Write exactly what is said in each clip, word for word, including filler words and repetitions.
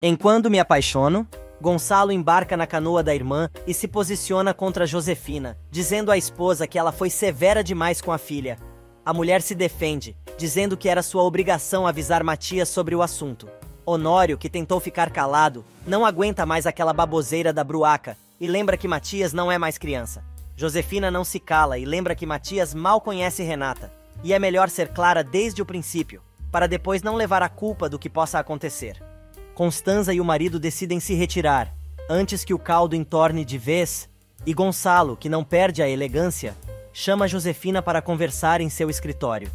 Em Quando Me Apaixono, Gonçalo embarca na canoa da irmã e se posiciona contra Josefina, dizendo à esposa que ela foi severa demais com a filha. A mulher se defende, dizendo que era sua obrigação avisar Matias sobre o assunto. Honório, que tentou ficar calado, não aguenta mais aquela baboseira da bruaca e lembra que Matias não é mais criança. Josefina não se cala e lembra que Matias mal conhece Renata, e é melhor ser clara desde o princípio, para depois não levar a culpa do que possa acontecer. Constanza e o marido decidem se retirar, antes que o caldo entorne de vez, e Gonçalo, que não perde a elegância, chama Josefina para conversar em seu escritório.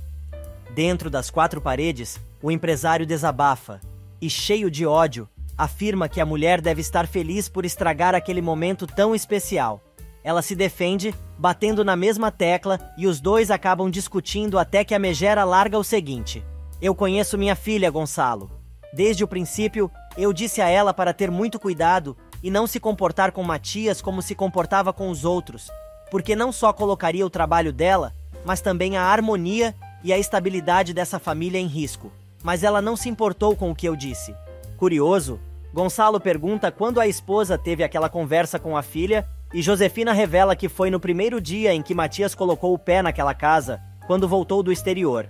Dentro das quatro paredes, o empresário desabafa e, cheio de ódio, afirma que a mulher deve estar feliz por estragar aquele momento tão especial. Ela se defende, batendo na mesma tecla, e os dois acabam discutindo até que a megera larga o seguinte: "Eu conheço minha filha, Gonçalo. Desde o princípio, eu disse a ela para ter muito cuidado e não se comportar com Matias como se comportava com os outros, porque não só colocaria o trabalho dela, mas também a harmonia e a estabilidade dessa família em risco. Mas ela não se importou com o que eu disse." Curioso, Gonçalo pergunta quando a esposa teve aquela conversa com a filha, e Josefina revela que foi no primeiro dia em que Matias colocou o pé naquela casa, quando voltou do exterior.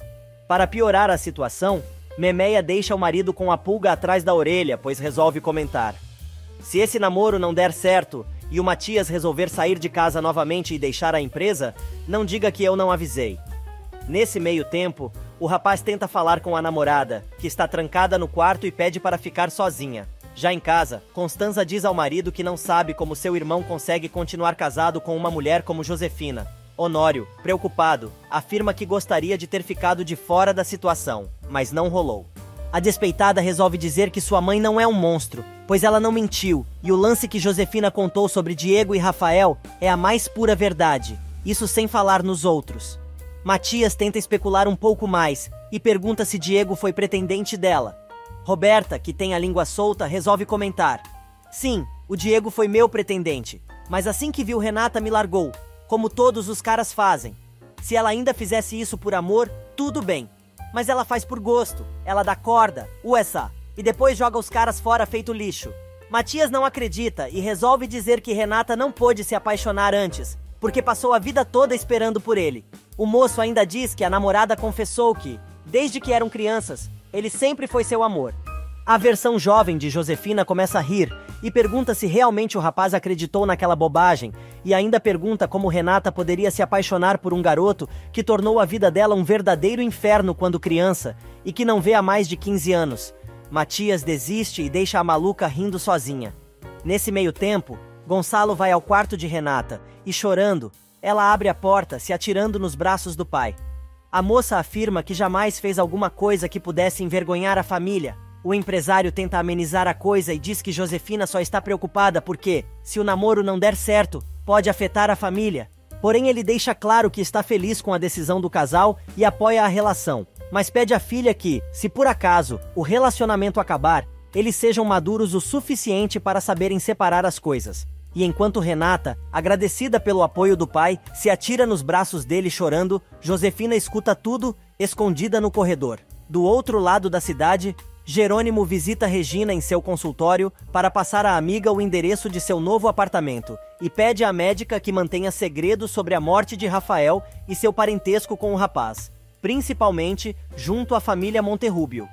Para piorar a situação, Memeia deixa o marido com a pulga atrás da orelha, pois resolve comentar: "Se esse namoro não der certo e o Matias resolver sair de casa novamente e deixar a empresa, não diga que eu não avisei." Nesse meio tempo, o rapaz tenta falar com a namorada, que está trancada no quarto, e pede para ficar sozinha. Já em casa, Constanza diz ao marido que não sabe como seu irmão consegue continuar casado com uma mulher como Josefina. Honório, preocupado, afirma que gostaria de ter ficado de fora da situação, mas não rolou. A despeitada resolve dizer que sua mãe não é um monstro, pois ela não mentiu, e o lance que Josefina contou sobre Diego e Rafael é a mais pura verdade, isso sem falar nos outros. Matias tenta especular um pouco mais e pergunta se Diego foi pretendente dela. Roberta, que tem a língua solta, resolve comentar: "Sim, o Diego foi meu pretendente, mas assim que viu Renata me largou, como todos os caras fazem. Se ela ainda fizesse isso por amor, tudo bem. Mas ela faz por gosto, ela dá corda, uessa, e depois joga os caras fora feito lixo." Matias não acredita e resolve dizer que Renata não pôde se apaixonar antes, porque passou a vida toda esperando por ele. O moço ainda diz que a namorada confessou que, desde que eram crianças, ele sempre foi seu amor. A versão jovem de Josefina começa a rir e pergunta se realmente o rapaz acreditou naquela bobagem, e ainda pergunta como Renata poderia se apaixonar por um garoto que tornou a vida dela um verdadeiro inferno quando criança e que não vê há mais de quinze anos. Matias desiste e deixa a maluca rindo sozinha. Nesse meio tempo, Gonçalo vai ao quarto de Renata e, chorando, ela abre a porta, se atirando nos braços do pai. A moça afirma que jamais fez alguma coisa que pudesse envergonhar a família. O empresário tenta amenizar a coisa e diz que Josefina só está preocupada porque, se o namoro não der certo, pode afetar a família. Porém, ele deixa claro que está feliz com a decisão do casal e apoia a relação, mas pede à filha que, se por acaso o relacionamento acabar, eles sejam maduros o suficiente para saberem separar as coisas. E enquanto Renata, agradecida pelo apoio do pai, se atira nos braços dele chorando, Josefina escuta tudo, escondida no corredor. Do outro lado da cidade, Jerônimo visita Regina em seu consultório para passar à amiga o endereço de seu novo apartamento e pede à médica que mantenha segredo sobre a morte de Rafael e seu parentesco com o rapaz, principalmente junto à família Monterrubio.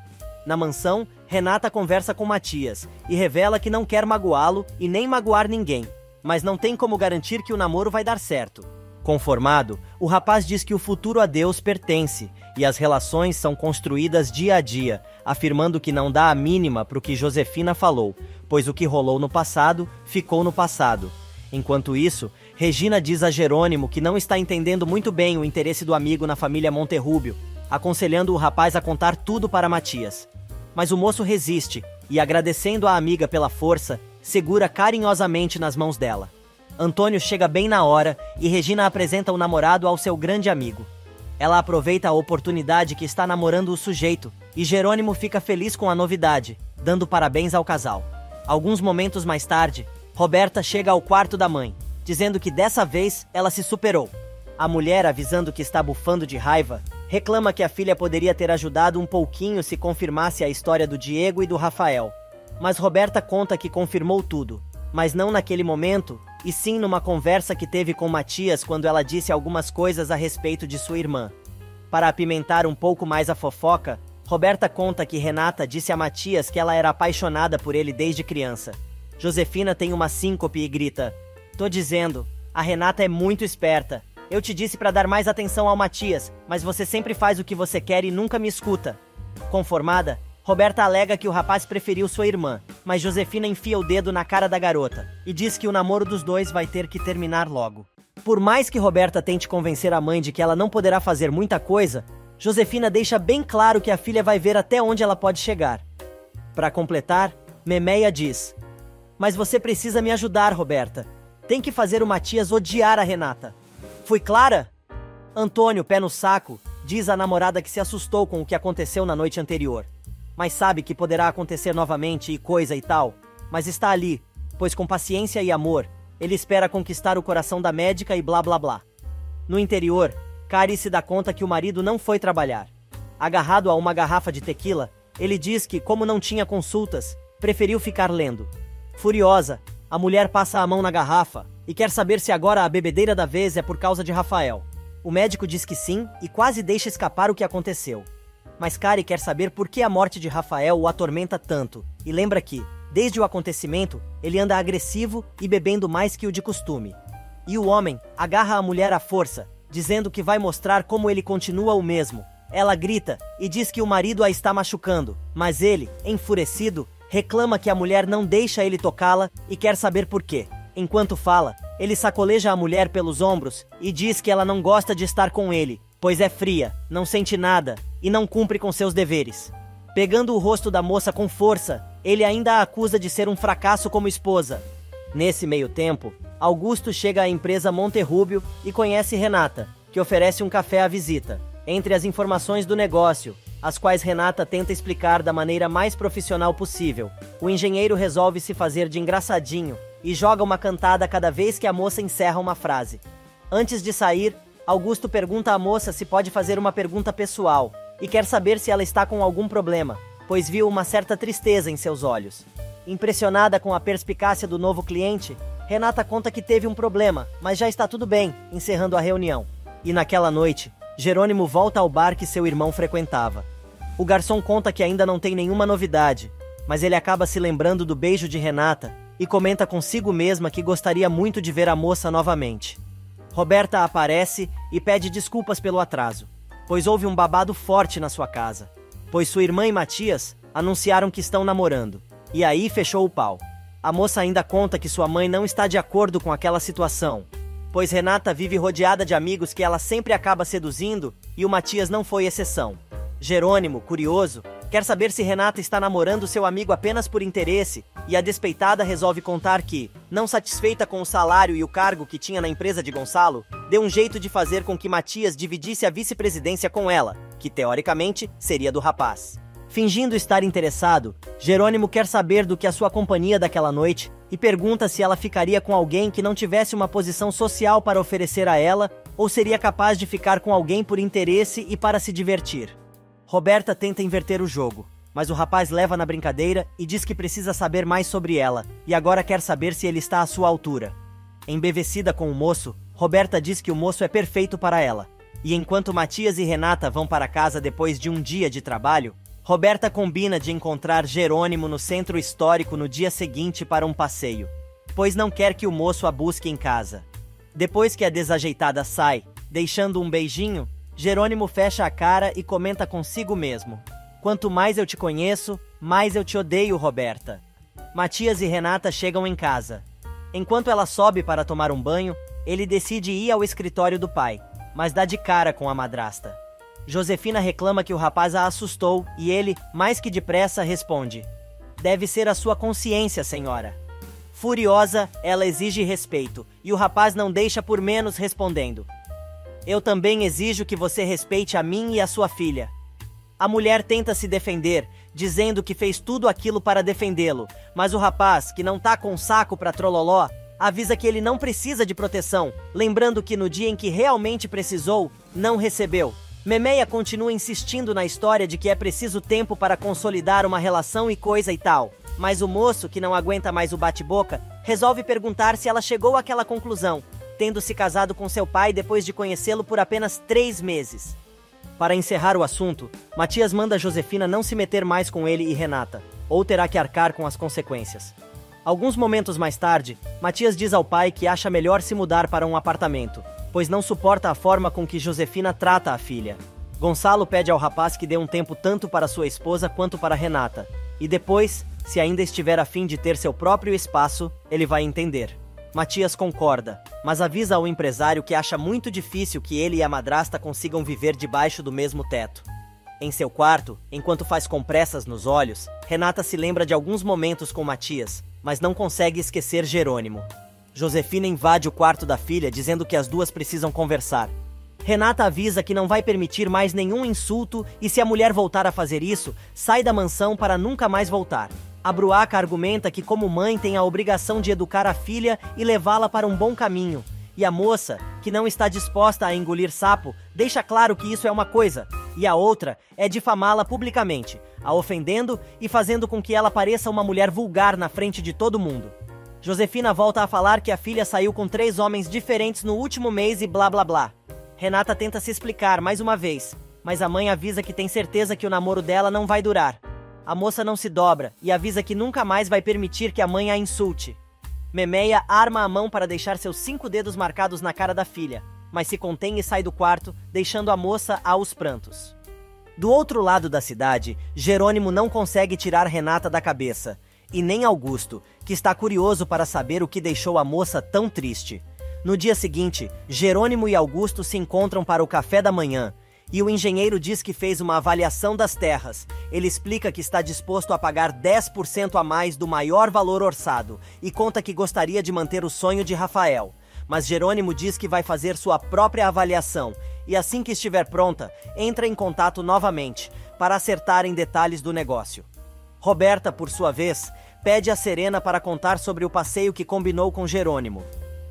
Na mansão, Renata conversa com Matias e revela que não quer magoá-lo e nem magoar ninguém, mas não tem como garantir que o namoro vai dar certo. Conformado, o rapaz diz que o futuro a Deus pertence e as relações são construídas dia a dia, afirmando que não dá a mínima para o que Josefina falou, pois o que rolou no passado ficou no passado. Enquanto isso, Regina diz a Jerônimo que não está entendendo muito bem o interesse do amigo na família Monterrubio, aconselhando o rapaz a contar tudo para Matias. Mas o moço resiste e, agradecendo a amiga pela força, segura carinhosamente nas mãos dela. Antônio chega bem na hora e Regina apresenta o namorado ao seu grande amigo. Ela aproveita a oportunidade que está namorando o sujeito e Jerônimo fica feliz com a novidade, dando parabéns ao casal. Alguns momentos mais tarde, Roberta chega ao quarto da mãe, dizendo que dessa vez ela se superou. A mulher, avisando que está bufando de raiva, reclama que a filha poderia ter ajudado um pouquinho se confirmasse a história do Diego e do Rafael. mas Roberta conta que confirmou tudo, mas não naquele momento, e sim numa conversa que teve com Matias quando ela disse algumas coisas a respeito de sua irmã. Para apimentar um pouco mais a fofoca, Roberta conta que Renata disse a Matias que ela era apaixonada por ele desde criança. Josefina tem uma síncope e grita: "Tô dizendo, a Renata é muito esperta. Eu te disse para dar mais atenção ao Matias, mas você sempre faz o que você quer e nunca me escuta." Conformada, Roberta alega que o rapaz preferiu sua irmã, mas Josefina enfia o dedo na cara da garota e diz que o namoro dos dois vai ter que terminar logo. Por mais que Roberta tente convencer a mãe de que ela não poderá fazer muita coisa, Josefina deixa bem claro que a filha vai ver até onde ela pode chegar. Para completar, Memeia diz: "Mas você precisa me ajudar, Roberta. Tem que fazer o Matias odiar a Renata. Fui clara?" Antônio, pé no saco, diz à namorada que se assustou com o que aconteceu na noite anterior, mas sabe que poderá acontecer novamente e coisa e tal, mas está ali, pois com paciência e amor, ele espera conquistar o coração da médica e blá blá blá. No interior, Cari se dá conta que o marido não foi trabalhar. Agarrado a uma garrafa de tequila, ele diz que, como não tinha consultas, preferiu ficar lendo. Furiosa, a mulher passa a mão na garrafa e quer saber se agora a bebedeira da vez é por causa de Rafael. O médico diz que sim e quase deixa escapar o que aconteceu. Mas Cari quer saber por que a morte de Rafael o atormenta tanto e lembra que, desde o acontecimento, ele anda agressivo e bebendo mais que o de costume. E o homem agarra a mulher à força, dizendo que vai mostrar como ele continua o mesmo. Ela grita e diz que o marido a está machucando, mas ele, enfurecido, reclama que a mulher não deixa ele tocá-la e quer saber por quê. Enquanto fala, ele sacoleja a mulher pelos ombros e diz que ela não gosta de estar com ele, pois é fria, não sente nada e não cumpre com seus deveres. Pegando o rosto da moça com força, ele ainda a acusa de ser um fracasso como esposa. Nesse meio tempo, Augusto chega à empresa Monterrubio e conhece Renata, que oferece um café à visita. Entre as informações do negócio, as quais Renata tenta explicar da maneira mais profissional possível, o engenheiro resolve se fazer de engraçadinho e joga uma cantada cada vez que a moça encerra uma frase. Antes de sair, Augusto pergunta à moça se pode fazer uma pergunta pessoal e quer saber se ela está com algum problema, pois viu uma certa tristeza em seus olhos. Impressionada com a perspicácia do novo cliente, Renata conta que teve um problema, mas já está tudo bem, encerrando a reunião. E naquela noite, Jerônimo volta ao bar que seu irmão frequentava. O garçom conta que ainda não tem nenhuma novidade, mas ele acaba se lembrando do beijo de Renata e comenta consigo mesma que gostaria muito de ver a moça novamente. Roberta aparece e pede desculpas pelo atraso, pois houve um babado forte na sua casa, pois sua irmã e Matias anunciaram que estão namorando, e aí fechou o pau. A moça ainda conta que sua mãe não está de acordo com aquela situação, pois Renata vive rodeada de amigos que ela sempre acaba seduzindo e o Matias não foi exceção. Jerônimo, curioso, quer saber se Renata está namorando seu amigo apenas por interesse e a despeitada resolve contar que, não satisfeita com o salário e o cargo que tinha na empresa de Gonçalo, deu um jeito de fazer com que Matias dividisse a vice-presidência com ela, que teoricamente seria do rapaz. Fingindo estar interessado, Jerônimo quer saber do que a sua companhia daquela noite e pergunta se ela ficaria com alguém que não tivesse uma posição social para oferecer a ela ou seria capaz de ficar com alguém por interesse e para se divertir. Roberta tenta inverter o jogo, mas o rapaz leva na brincadeira e diz que precisa saber mais sobre ela e agora quer saber se ele está à sua altura. Embevecida com o moço, Roberta diz que o moço é perfeito para ela. E enquanto Matias e Renata vão para casa depois de um dia de trabalho, Roberta combina de encontrar Jerônimo no centro histórico no dia seguinte para um passeio, pois não quer que o moço a busque em casa. Depois que a desajeitada sai, deixando um beijinho, Jerônimo fecha a cara e comenta consigo mesmo: "Quanto mais eu te conheço, mais eu te odeio, Roberta." Matias e Renata chegam em casa. Enquanto ela sobe para tomar um banho, ele decide ir ao escritório do pai, mas dá de cara com a madrasta. Josefina reclama que o rapaz a assustou e ele, mais que depressa, responde: "Deve ser a sua consciência, senhora." Furiosa, ela exige respeito e o rapaz não deixa por menos, respondendo: "Eu também exijo que você respeite a mim e a sua filha." A mulher tenta se defender, dizendo que fez tudo aquilo para defendê-lo, mas o rapaz, que não tá com saco pra trololó, avisa que ele não precisa de proteção, lembrando que no dia em que realmente precisou, não recebeu. Memeia continua insistindo na história de que é preciso tempo para consolidar uma relação e coisa e tal, Mas o moço, que não aguenta mais o bate-boca, resolve perguntar se ela chegou àquela conclusão, tendo se casado com seu pai depois de conhecê-lo por apenas três meses. Para encerrar o assunto, Matias manda Josefina não se meter mais com ele e Renata, ou terá que arcar com as consequências. Alguns momentos mais tarde, Matias diz ao pai que acha melhor se mudar para um apartamento, pois não suporta a forma com que Josefina trata a filha. Gonçalo pede ao rapaz que dê um tempo tanto para sua esposa quanto para Renata, e depois, se ainda estiver a fim de ter seu próprio espaço, ele vai entender. Matias concorda, mas avisa ao empresário que acha muito difícil que ele e a madrasta consigam viver debaixo do mesmo teto. Em seu quarto, enquanto faz compressas nos olhos, Renata se lembra de alguns momentos com Matias, mas não consegue esquecer Jerônimo. Josefina invade o quarto da filha dizendo que as duas precisam conversar. Renata avisa que não vai permitir mais nenhum insulto e se a mulher voltar a fazer isso, sai da mansão para nunca mais voltar. A bruaca argumenta que como mãe tem a obrigação de educar a filha e levá-la para um bom caminho. E a moça, que não está disposta a engolir sapo, deixa claro que isso é uma coisa, e a outra é difamá-la publicamente, a ofendendo e fazendo com que ela pareça uma mulher vulgar na frente de todo mundo. Josefina volta a falar que a filha saiu com três homens diferentes no último mês e blá blá blá. Renata tenta se explicar mais uma vez, mas a mãe avisa que tem certeza que o namoro dela não vai durar. A moça não se dobra e avisa que nunca mais vai permitir que a mãe a insulte. Memeia arma a mão para deixar seus cinco dedos marcados na cara da filha, mas se contém e sai do quarto, deixando a moça aos prantos. Do outro lado da cidade, Jerônimo não consegue tirar Renata da cabeça, e nem Augusto, que está curioso para saber o que deixou a moça tão triste. No dia seguinte, Jerônimo e Augusto se encontram para o café da manhã, e o engenheiro diz que fez uma avaliação das terras. Ele explica que está disposto a pagar dez por cento a mais do maior valor orçado, e conta que gostaria de manter o sonho de Rafael. Mas Jerônimo diz que vai fazer sua própria avaliação, e assim que estiver pronta, entra em contato novamente, para acertar em detalhes do negócio. Roberta, por sua vez, pede a Serena para contar sobre o passeio que combinou com Jerônimo.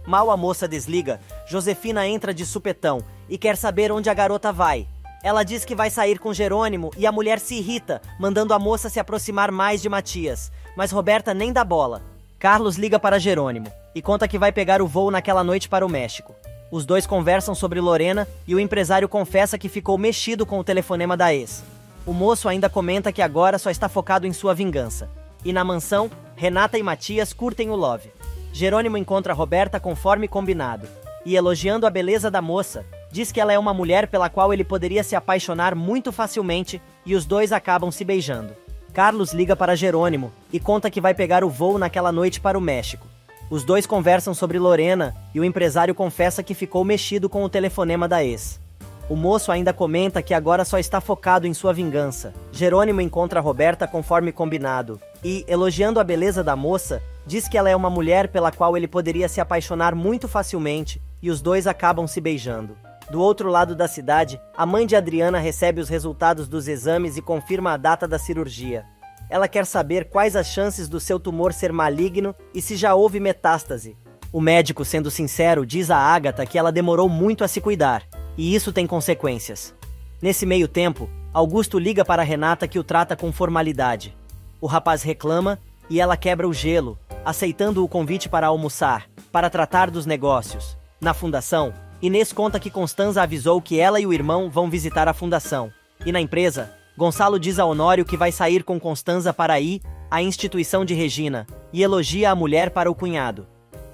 Mal a moça desliga, Josefina entra de supetão e quer saber onde a garota vai. Ela diz que vai sair com Jerônimo e a mulher se irrita, mandando a moça se aproximar mais de Matias, mas Roberta nem dá bola. Carlos liga para Jerônimo e conta que vai pegar o voo naquela noite para o México. Os dois conversam sobre Lorena e o empresário confessa que ficou mexido com o telefonema da ex. O moço ainda comenta que agora só está focado em sua vingança. E na mansão, Renata e Matias curtem o love. Jerônimo encontra Roberta conforme combinado, e elogiando a beleza da moça, diz que ela é uma mulher pela qual ele poderia se apaixonar muito facilmente, e os dois acabam se beijando. Carlos liga para Jerônimo e conta que vai pegar o voo naquela noite para o México. Os dois conversam sobre Lorena e o empresário confessa que ficou mexido com o telefonema da ex. O moço ainda comenta que agora só está focado em sua vingança. Jerônimo encontra Roberta conforme combinado e, elogiando a beleza da moça, diz que ela é uma mulher pela qual ele poderia se apaixonar muito facilmente e os dois acabam se beijando. Do outro lado da cidade, a mãe de Adriana recebe os resultados dos exames e confirma a data da cirurgia. Ela quer saber quais as chances do seu tumor ser maligno e se já houve metástase. O médico, sendo sincero, diz a Ágata que ela demorou muito a se cuidar, e isso tem consequências. Nesse meio tempo, Augusto liga para Renata que o trata com formalidade. O rapaz reclama e ela quebra o gelo, aceitando o convite para almoçar, para tratar dos negócios. Na fundação, Inês conta que Constanza avisou que ela e o irmão vão visitar a fundação. E na empresa, Gonçalo diz a Honório que vai sair com Constanza para ir à instituição de Regina e elogia a mulher para o cunhado.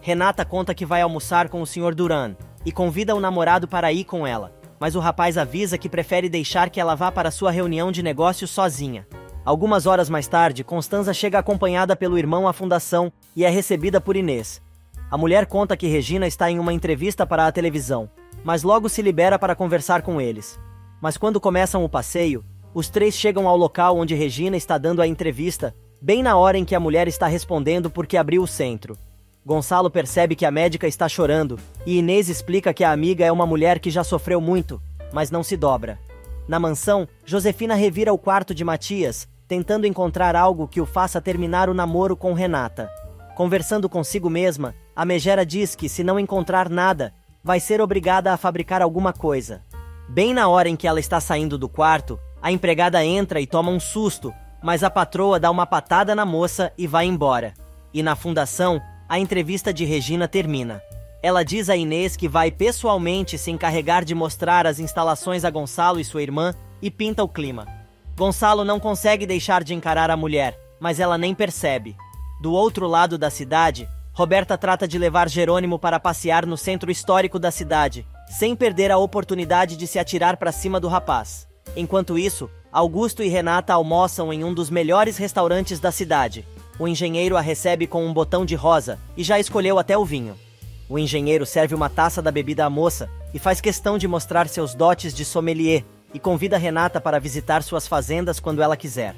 Renata conta que vai almoçar com o senhor Duran e convida o namorado para ir com ela, mas o rapaz avisa que prefere deixar que ela vá para sua reunião de negócios sozinha. Algumas horas mais tarde, Constanza chega acompanhada pelo irmão à fundação e é recebida por Inês. A mulher conta que Regina está em uma entrevista para a televisão, mas logo se libera para conversar com eles. Mas quando começam o passeio, os três chegam ao local onde Regina está dando a entrevista, bem na hora em que a mulher está respondendo porque abriu o centro. Gonçalo percebe que a médica está chorando e Inês explica que a amiga é uma mulher que já sofreu muito, mas não se dobra. Na mansão, Josefina revira o quarto de Matias, tentando encontrar algo que o faça terminar o namoro com Renata. Conversando consigo mesma, a megera diz que, se não encontrar nada, vai ser obrigada a fabricar alguma coisa. Bem na hora em que ela está saindo do quarto, a empregada entra e toma um susto, mas a patroa dá uma patada na moça e vai embora. E na fundação, a entrevista de Regina termina. Ela diz a Inês que vai pessoalmente se encarregar de mostrar as instalações a Gonçalo e sua irmã e pinta o clima. Gonçalo não consegue deixar de encarar a mulher, mas ela nem percebe. Do outro lado da cidade, Roberta trata de levar Jerônimo para passear no centro histórico da cidade, sem perder a oportunidade de se atirar para cima do rapaz. Enquanto isso, Augusto e Renata almoçam em um dos melhores restaurantes da cidade. O engenheiro a recebe com um botão de rosa e já escolheu até o vinho. O engenheiro serve uma taça da bebida à moça e faz questão de mostrar seus dotes de sommelier e convida Renata para visitar suas fazendas quando ela quiser.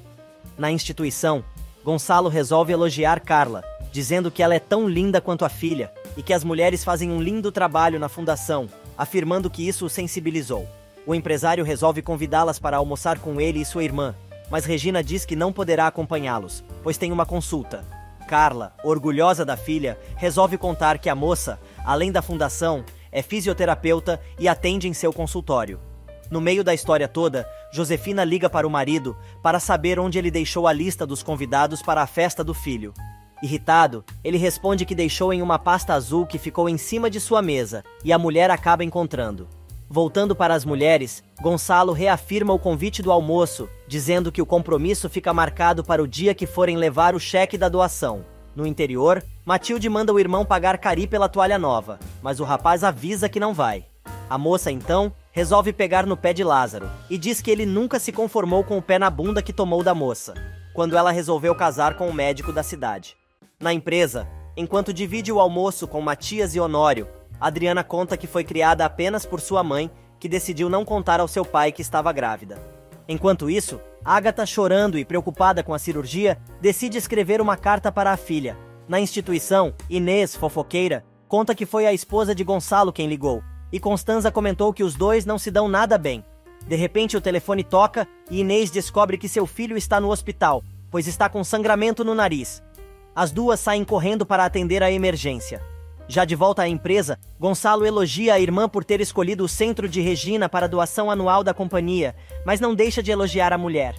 Na instituição, Gonçalo resolve elogiar Carla, dizendo que ela é tão linda quanto a filha e que as mulheres fazem um lindo trabalho na fundação, afirmando que isso o sensibilizou. O empresário resolve convidá-las para almoçar com ele e sua irmã, mas Regina diz que não poderá acompanhá-los, pois tem uma consulta. Carla, orgulhosa da filha, resolve contar que a moça, além da fundação, é fisioterapeuta e atende em seu consultório. No meio da história toda, Josefina liga para o marido para saber onde ele deixou a lista dos convidados para a festa do filho. Irritado, ele responde que deixou em uma pasta azul que ficou em cima de sua mesa, e a mulher acaba encontrando. Voltando para as mulheres, Gonçalo reafirma o convite do almoço, dizendo que o compromisso fica marcado para o dia que forem levar o cheque da doação. No interior, Matilde manda o irmão pagar Cari pela toalha nova, mas o rapaz avisa que não vai. A moça, então, resolve pegar no pé de Lázaro, e diz que ele nunca se conformou com o pé na bunda que tomou da moça, quando ela resolveu casar com o médico da cidade. Na empresa, enquanto divide o almoço com Matias e Honório, Adriana conta que foi criada apenas por sua mãe, que decidiu não contar ao seu pai que estava grávida. Enquanto isso, Ágata, chorando e preocupada com a cirurgia, decide escrever uma carta para a filha. Na instituição, Inês, fofoqueira, conta que foi a esposa de Gonçalo quem ligou, e Constanza comentou que os dois não se dão nada bem. De repente o telefone toca e Inês descobre que seu filho está no hospital, pois está com sangramento no nariz. As duas saem correndo para atender a emergência. Já de volta à empresa, Gonçalo elogia a irmã por ter escolhido o centro de Regina para a doação anual da companhia, mas não deixa de elogiar a mulher.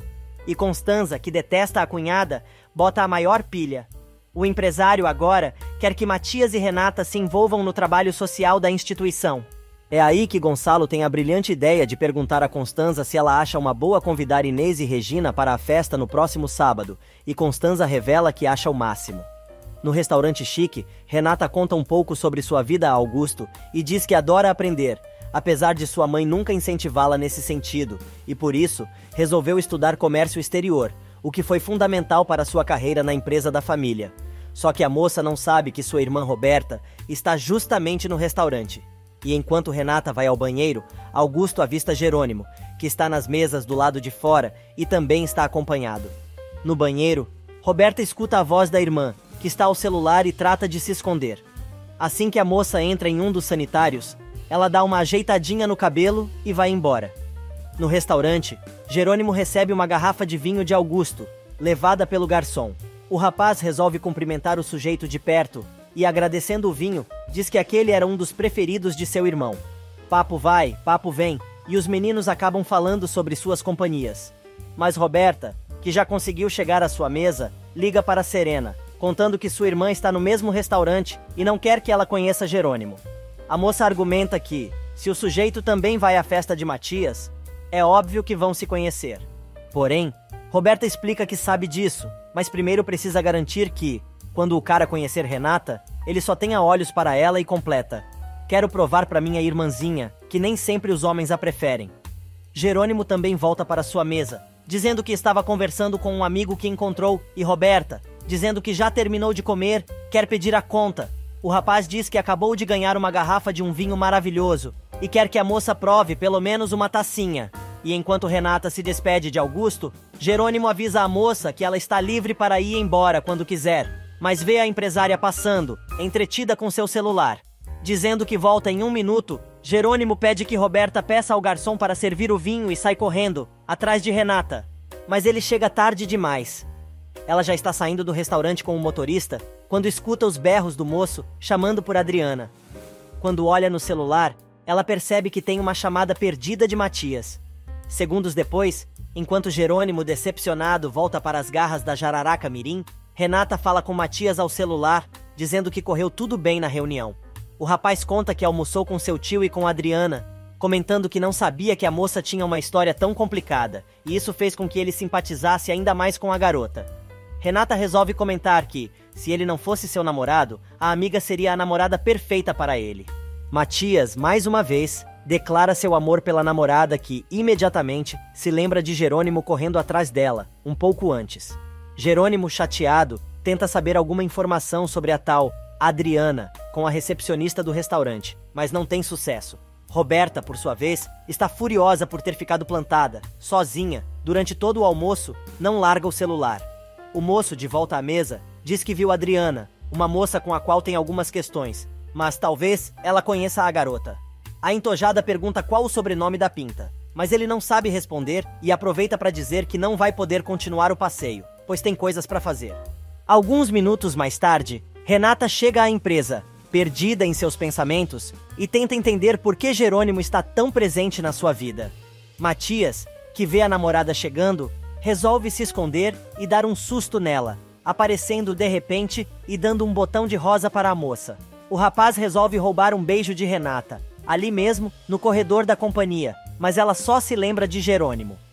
E Constanza, que detesta a cunhada, bota a maior pilha. O empresário agora quer que Matias e Renata se envolvam no trabalho social da instituição. É aí que Gonçalo tem a brilhante ideia de perguntar a Constanza se ela acha uma boa convidar Inês e Regina para a festa no próximo sábado, e Constanza revela que acha o máximo. No restaurante chique, Renata conta um pouco sobre sua vida a Augusto e diz que adora aprender, apesar de sua mãe nunca incentivá-la nesse sentido, e por isso, resolveu estudar comércio exterior, o que foi fundamental para sua carreira na empresa da família. Só que a moça não sabe que sua irmã Roberta está justamente no restaurante. E enquanto Renata vai ao banheiro, Augusto avista Jerônimo, que está nas mesas do lado de fora e também está acompanhado. No banheiro, Roberta escuta a voz da irmã, que está ao celular e trata de se esconder. Assim que a moça entra em um dos sanitários, ela dá uma ajeitadinha no cabelo e vai embora. No restaurante, Jerônimo recebe uma garrafa de vinho de Augusto, levada pelo garçom. O rapaz resolve cumprimentar o sujeito de perto e, agradecendo o vinho, diz que aquele era um dos preferidos de seu irmão. Papo vai, papo vem, e os meninos acabam falando sobre suas companhias. Mas Roberta, que já conseguiu chegar à sua mesa, liga para Serena, contando que sua irmã está no mesmo restaurante e não quer que ela conheça Jerônimo. A moça argumenta que, se o sujeito também vai à festa de Matias, é óbvio que vão se conhecer. Porém, Roberta explica que sabe disso, mas primeiro precisa garantir que, quando o cara conhecer Renata, ele só tenha olhos para ela e completa: quero provar para minha irmãzinha que nem sempre os homens a preferem. Jerônimo também volta para sua mesa, dizendo que estava conversando com um amigo que encontrou, e Roberta, dizendo que já terminou de comer, quer pedir a conta. O rapaz diz que acabou de ganhar uma garrafa de um vinho maravilhoso e quer que a moça prove pelo menos uma tacinha. E enquanto Renata se despede de Augusto, Jerônimo avisa a moça que ela está livre para ir embora quando quiser, mas vê a empresária passando, entretida com seu celular. Dizendo que volta em um minuto, Jerônimo pede que Roberta peça ao garçom para servir o vinho e sai correndo, atrás de Renata. Mas ele chega tarde demais. Ela já está saindo do restaurante com o motorista, quando escuta os berros do moço, chamando por Adriana. Quando olha no celular, ela percebe que tem uma chamada perdida de Matias. Segundos depois, Enquanto Jerônimo, decepcionado, volta para as garras da jararaca mirim, Renata fala com Matias ao celular, dizendo que correu tudo bem na reunião. O rapaz conta que almoçou com seu tio e com Adriana, comentando que não sabia que a moça tinha uma história tão complicada, e isso fez com que ele simpatizasse ainda mais com a garota. Renata resolve comentar que, se ele não fosse seu namorado, a amiga seria a namorada perfeita para ele. Matias, mais uma vez, declara seu amor pela namorada que, imediatamente, se lembra de Jerônimo correndo atrás dela, um pouco antes. Jerônimo, chateado, tenta saber alguma informação sobre a tal Adriana, com a recepcionista do restaurante, mas não tem sucesso. Roberta, por sua vez, está furiosa por ter ficado plantada, sozinha, durante todo o almoço, não larga o celular. O moço, de volta à mesa, diz que viu Adriana, uma moça com a qual tem algumas questões, mas talvez ela conheça a garota. A entojada pergunta qual o sobrenome da pinta, mas ele não sabe responder e aproveita para dizer que não vai poder continuar o passeio, pois tem coisas para fazer. Alguns minutos mais tarde, Renata chega à empresa, perdida em seus pensamentos, e tenta entender por que Jerônimo está tão presente na sua vida. Matias, que vê a namorada chegando, resolve se esconder e dar um susto nela, aparecendo de repente e dando um botão de rosa para a moça. O rapaz resolve roubar um beijo de Renata, ali mesmo, no corredor da companhia, mas ela só se lembra de Jerônimo.